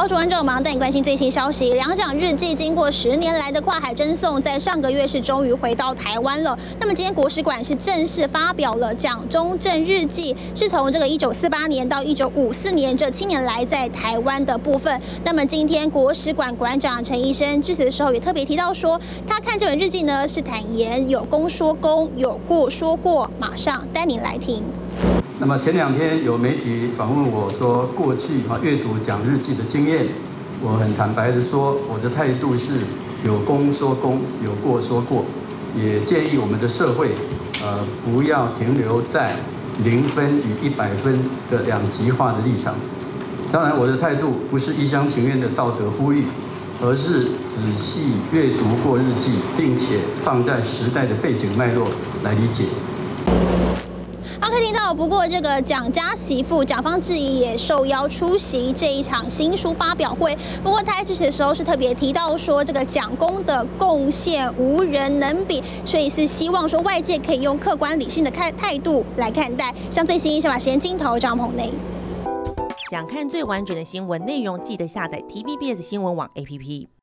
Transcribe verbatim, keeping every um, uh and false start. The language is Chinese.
好，主观者，我们带你关心最新消息。两蒋日记经过十年来的跨海争讼，在上个月是终于回到台湾了。那么今天国史馆是正式发表了《蒋中正日记》，是从这个一九四八年到一九五四年这七年来在台湾的部分。那么今天国史馆馆长陈医生致辞的时候也特别提到说，他看这本日记呢是坦言有功说功，有过说过。马上带您来听。 那么前两天有媒体访问我说，过去啊阅读蒋日记的经验，我很坦白的说，我的态度是有功说功，有过说过，也建议我们的社会，呃，不要停留在零分与一百分的两极化的立场。当然，我的态度不是一厢情愿的道德呼吁，而是仔细阅读过日记，并且放在时代的背景脉络来理解。 可以听到，不过这个蒋家媳妇蒋方智怡也受邀出席这一场新书发表会。不过，她在致辞的时候是特别提到说，这个蒋公的贡献无人能比，所以是希望说外界可以用客观理性的看态度来看待。像最新一把时间镜头，张鹏内。想看最完整的新闻内容，记得下载 T V B S 新闻网 A P P。